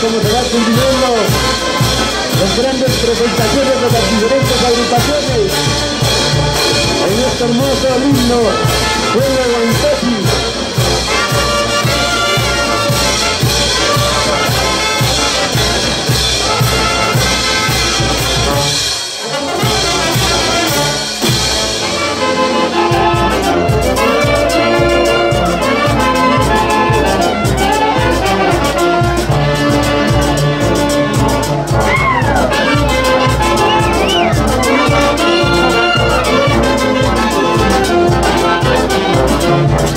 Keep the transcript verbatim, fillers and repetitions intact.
Como se va continuando las grandes presentaciones de las diferentes agrupaciones en este hermoso himno pueblo de Huancachi. We'll be right back.